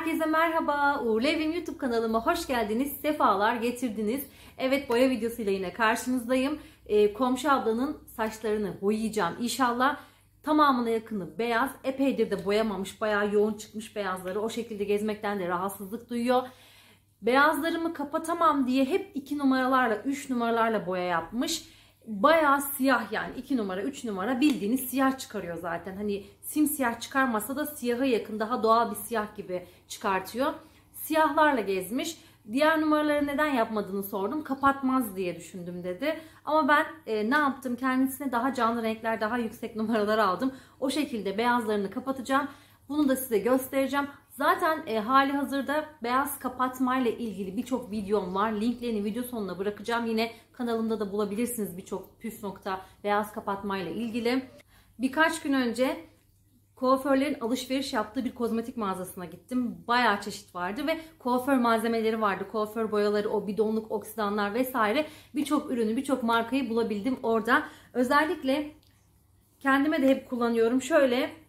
Herkese merhaba, Uğurlu Evim YouTube kanalıma hoş geldiniz, sefalar getirdiniz. Evet, boya videosuyla yine karşınızdayım. Komşu ablanın saçlarını boyayacağım inşallah. Tamamına yakını beyaz, epeydir de boyamamış, bayağı yoğun çıkmış beyazları. O şekilde gezmekten de rahatsızlık duyuyor. Beyazlarımı kapatamam diye hep 2 numaralarla, 3 numaralarla boya yapmış. Bayağı siyah, yani 2 numara 3 numara bildiğiniz siyah çıkarıyor zaten. Hani simsiyah çıkarmasa da siyaha yakın, daha doğal bir siyah gibi çıkartıyor. Siyahlarla gezmiş. Diğer numaraları neden yapmadığını sordum. Kapatmaz diye düşündüm dedi. Ama ben ne yaptım, kendisine daha canlı renkler, daha yüksek numaralar aldım. O şekilde beyazlarını kapatacağım. Bunu da size göstereceğim. Zaten hali hazırda beyaz kapatmayla ilgili birçok videom var. Linklerini video sonuna bırakacağım. Yine kanalımda da bulabilirsiniz birçok püf nokta beyaz kapatmayla ilgili. Birkaç gün önce kuaförlerin alışveriş yaptığı bir kozmetik mağazasına gittim. Bayağı çeşit vardı ve kuaför malzemeleri vardı. Kuaför boyaları, o bidonluk oksidanlar vesaire, birçok ürünü, birçok markayı bulabildim orada. Özellikle kendime de hep kullanıyorum. Şöyle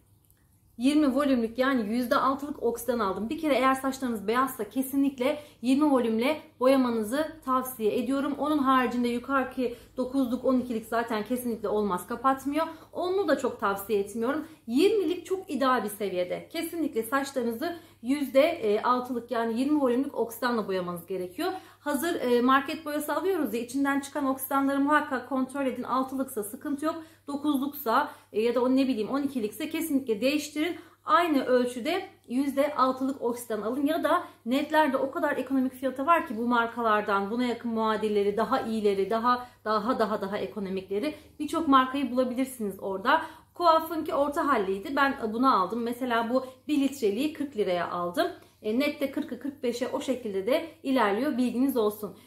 20 volümlük, yani %6'lık oksidan aldım. Bir kere eğer saçlarınız beyazsa kesinlikle 20 volümle boyamanızı tavsiye ediyorum. Onun haricinde yukarıki 9'luk 12'lik zaten kesinlikle olmaz, kapatmıyor. Onu da çok tavsiye etmiyorum. 20'lik çok ideal bir seviyede. Kesinlikle saçlarınızı %6'lık, yani 20 volümlük oksidanla boyamanız gerekiyor. Hazır market boyası alıyoruz ya, içinden çıkan oksidanları muhakkak kontrol edin. 6'lıksa sıkıntı yok. 9'luksa ya da ne bileyim 12'likse kesinlikle değiştirin. Aynı ölçüde %6'lık oksidan alın ya da netlerde o kadar ekonomik fiyata var ki bu markalardan, buna yakın muadilleri, daha iyileri, daha ekonomikleri birçok markayı bulabilirsiniz orada. Kuafınki orta halliydi. Ben bunu aldım. Mesela bu 1 litreliği 40 liraya aldım. Nette 40'ı 45'e o şekilde de ilerliyor. Bilginiz olsun.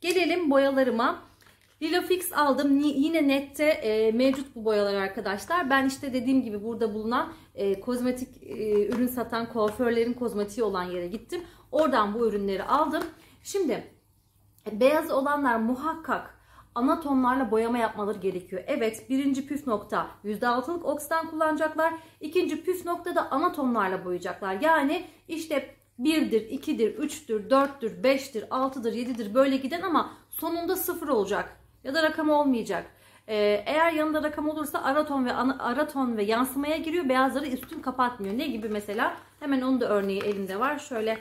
Gelelim boyalarıma. Lila Fix aldım. Yine nette mevcut bu boyalar arkadaşlar. Ben işte dediğim gibi burada bulunan kozmetik ürün satan kuaförlerin kozmetiği olan yere gittim. Oradan bu ürünleri aldım. Şimdi beyaz olanlar muhakkak ana tonlarla boyama yapmaları gerekiyor. Evet, birinci püf nokta %6'lık oksidan kullanacaklar. İkinci püf nokta da ana tonlarla boyayacaklar. Yani işte 1'dir, 2'dir, 3'tür, 4'tür, 5'tir, 6'dır, 7'dir böyle giden ama sonunda 0 olacak ya da rakam olmayacak. Eğer yanında rakam olursa ara ton ve yansımaya giriyor. Beyazları üstün kapatmıyor. Ne gibi mesela? Hemen onun da örneği elimde var. Şöyle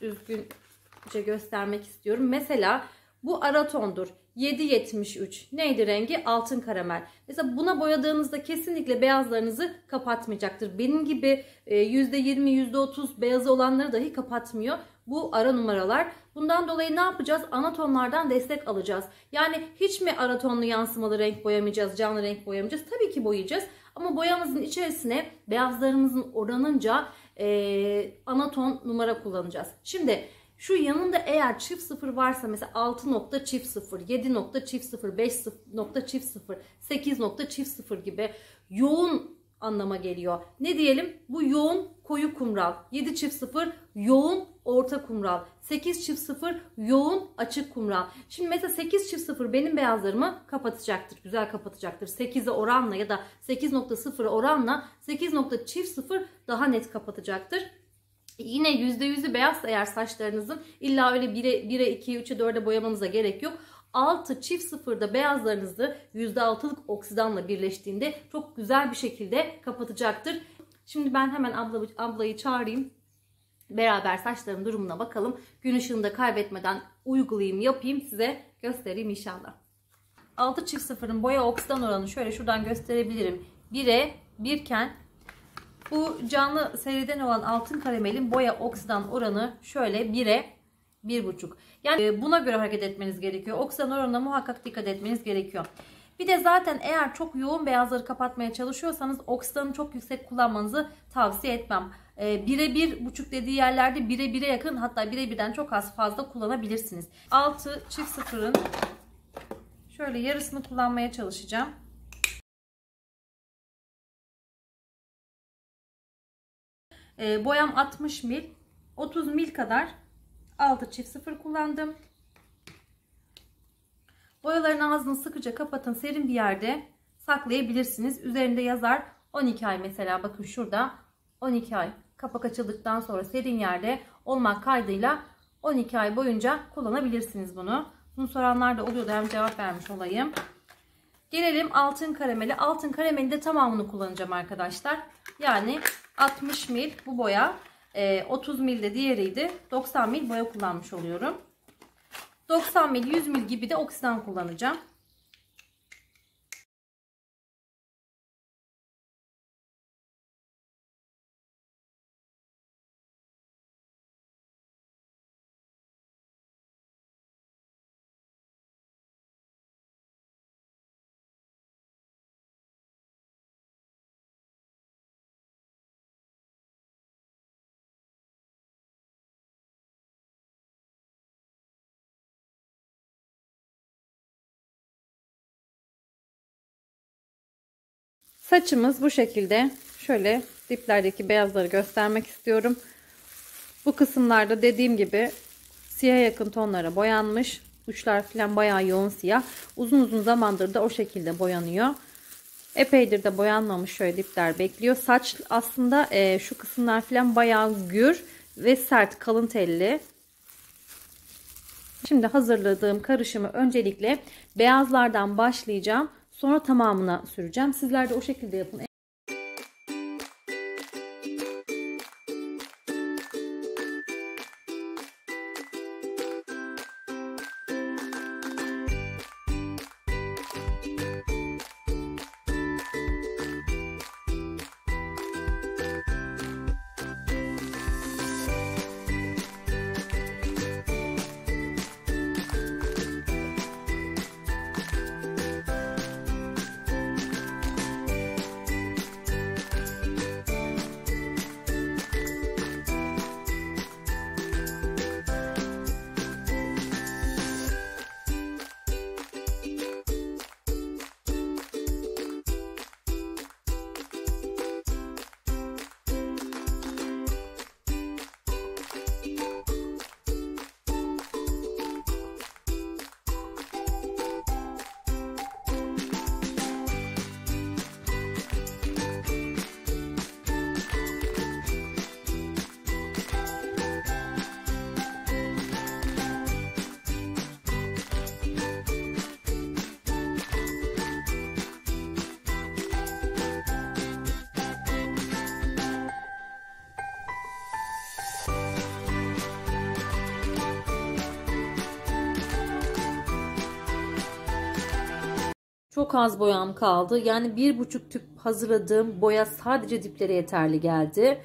düzgünce göstermek istiyorum. Mesela bu ara tondur. 773. Neydi rengi? Altın karamel. Mesela buna boyadığınızda kesinlikle beyazlarınızı kapatmayacaktır. Benim gibi %20, %30 beyazı olanları dahi kapatmıyor bu ara numaralar. Bundan dolayı ne yapacağız? Ana tonlardan destek alacağız. Yani hiç mi ara tonlu yansımalı renk boyamayacağız, canlı renk boyamayacağız? Tabii ki boyayacağız. Ama boyamızın içerisine beyazlarımızın oranınca ana ton numara kullanacağız. Şimdi şu yanında eğer çift sıfır varsa, mesela 6.00, 7.00, 5.00, 8.00 gibi yoğun anlama geliyor. Ne diyelim? Bu yoğun koyu kumral. 7.00 yoğun orta kumral. 8.00 yoğun açık kumral. Şimdi mesela 8.00 benim beyazlarımı kapatacaktır. Güzel kapatacaktır. 8'e oranla ya da 8.0'a oranla 8.00 daha net kapatacaktır. Yine %100'ü beyazsa eğer saçlarınızın, illa öyle 1'e, 2'ye, 3'e, 4'e boyamanıza gerek yok. 6.0'da beyazlarınızı %6'lık oksidanla birleştiğinde çok güzel bir şekilde kapatacaktır. Şimdi ben hemen ablayı çağırayım. Beraber saçların durumuna bakalım. Gün ışığını da kaybetmeden uygulayayım, yapayım, size göstereyim inşallah. 6.0'ın boya oksidan oranı şöyle şuradan gösterebilirim. 1'e 1 iken bu canlı seriden olan altın karamelin boya oksidan oranı şöyle 1'e 1.5. Yani buna göre hareket etmeniz gerekiyor. Oksidan oranına muhakkak dikkat etmeniz gerekiyor. Bir de zaten eğer çok yoğun beyazları kapatmaya çalışıyorsanız oksidanı çok yüksek kullanmanızı tavsiye etmem. 1'e 1.5 dediği yerlerde 1'e 1'e yakın, hatta 1'e 1'den çok az fazla kullanabilirsiniz. 6.0'ın şöyle yarısını kullanmaya çalışacağım. Boyam 60 mil, 30 mil kadar 6.0 kullandım. Boyaların ağzını sıkıca kapatın, serin bir yerde saklayabilirsiniz. Üzerinde yazar 12 ay, mesela bakın şurada 12 ay Kapak açıldıktan sonra serin yerde olmak kaydıyla 12 ay boyunca kullanabilirsiniz bunu. Bunu soranlar da oluyordu, hem cevap vermiş olayım. Gelelim altın karameli. Altın karameli de tamamını kullanacağım arkadaşlar. Yani 60 ml bu boya, 30 ml de diğeriydi. 90 ml boya kullanmış oluyorum. 90 ml 100 ml gibi de oksidan kullanacağım. Saçımız bu şekilde. Şöyle diplerdeki beyazları göstermek istiyorum. Bu kısımlarda dediğim gibi siyaha yakın tonlara boyanmış. Uçlar falan bayağı yoğun siyah. Uzun uzun zamandır da o şekilde boyanıyor. Epeydir de boyanmamış, şöyle dipler bekliyor. Saç aslında şu kısımlar falan bayağı gür ve sert, kalın telli. Şimdi hazırladığım karışımı öncelikle beyazlardan başlayacağım. Sonra tamamına süreceğim. Sizler de o şekilde yapın. Çok az boyam kaldı. Yani 1,5 tüp hazırladığım boya sadece diplere yeterli geldi.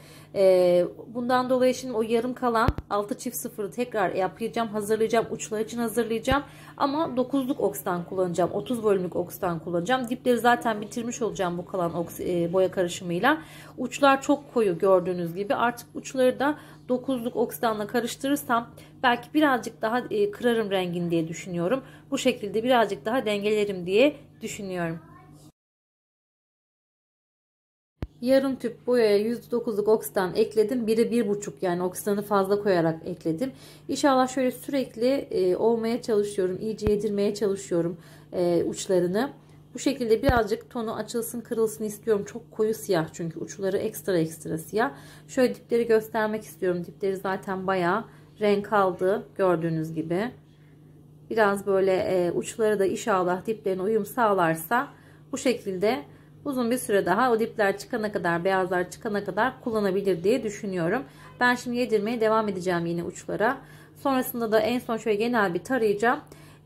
Bundan dolayı şimdi o yarım kalan 6 çift 0'ı tekrar yapacağım, hazırlayacağım, uçlar için hazırlayacağım. Ama 9'luk oksidan kullanacağım. 30 bölümlük oksidan kullanacağım. Dipleri zaten bitirmiş olacağım bu kalan boya karışımıyla. Uçlar çok koyu gördüğünüz gibi. Artık uçları da 9'luk oksidanla karıştırırsam belki birazcık daha kırarım rengini diye düşünüyorum. Bu şekilde birazcık daha dengelerim diye düşünüyorum. Yarım tüp boyaya %9'luk oksidan ekledim. 1'e 1,5, yani oksidanı fazla koyarak ekledim. İnşallah şöyle sürekli olmaya çalışıyorum. İyice yedirmeye çalışıyorum uçlarını. Bu şekilde birazcık tonu açılsın, kırılsın istiyorum. Çok koyu siyah çünkü uçları ekstra siyah. Şöyle dipleri göstermek istiyorum. Dipleri zaten bayağı renk aldı gördüğünüz gibi. Biraz böyle uçları da inşallah diplerine uyum sağlarsa bu şekilde uzun bir süre daha, o dipler çıkana kadar, beyazlar çıkana kadar kullanabilir diye düşünüyorum. Ben şimdi yedirmeye devam edeceğim yine uçlara. Sonrasında da en son şöyle genel bir tarayacağım.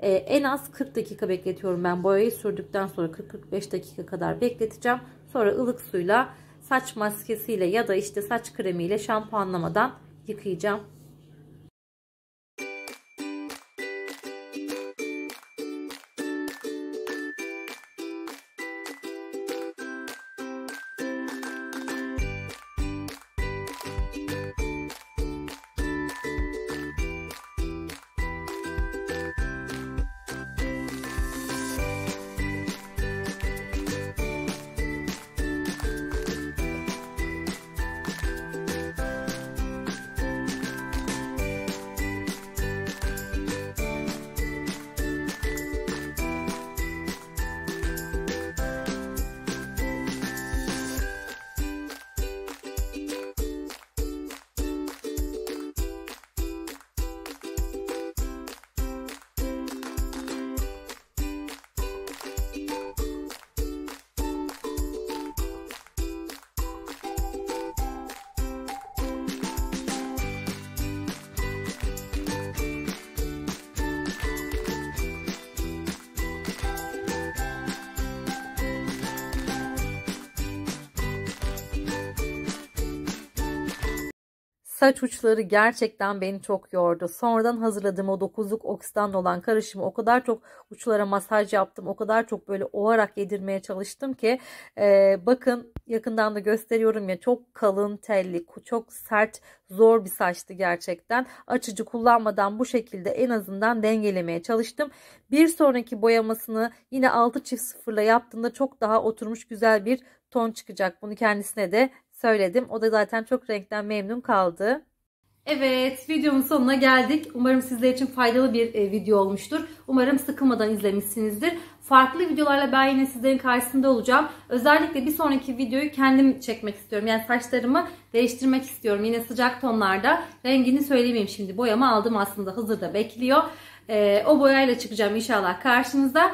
En az 40 dakika bekletiyorum ben boyayı sürdükten sonra, 40-45 dakika kadar bekleteceğim. Sonra ılık suyla, saç maskesiyle ya da işte saç kremiyle şampuanlamadan yıkayacağım. Saç uçları gerçekten beni çok yordu. Sonradan hazırladığım o 9'luk oksidan olan karışımı o kadar çok uçlara masaj yaptım. O kadar çok böyle ovarak yedirmeye çalıştım ki bakın yakından da gösteriyorum ya, çok kalın telli, çok sert, zor bir saçtı gerçekten. Açıcı kullanmadan bu şekilde en azından dengelemeye çalıştım. Bir sonraki boyamasını yine 6 çift 0'la yaptığımda çok daha oturmuş güzel bir ton çıkacak. Bunu kendisine de söyledim. O da zaten çok renkten memnun kaldı. Evet, videomun sonuna geldik. Umarım sizler için faydalı bir video olmuştur. Umarım sıkılmadan izlemişsinizdir. Farklı videolarla ben yine sizlerin karşısında olacağım. Özellikle bir sonraki videoyu kendim çekmek istiyorum. Yani saçlarımı değiştirmek istiyorum. Yine sıcak tonlarda. Rengini söylemeyeyim şimdi. Boyama aldım aslında. Hazırda bekliyor. O boyayla çıkacağım inşallah karşınıza.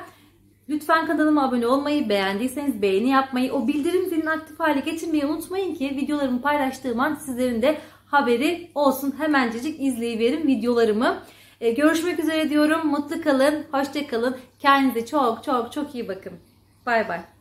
Lütfen kanalıma abone olmayı, beğendiyseniz beğeni yapmayı, o bildirim zilini aktif hale getirmeyi unutmayın ki videolarımı paylaştığım an sizlerin de haberi olsun. Hemencecik izleyiverin videolarımı. Görüşmek üzere diyorum. Mutlu kalın, hoşça kalın. Kendinize çok çok çok iyi bakın. Bay bay.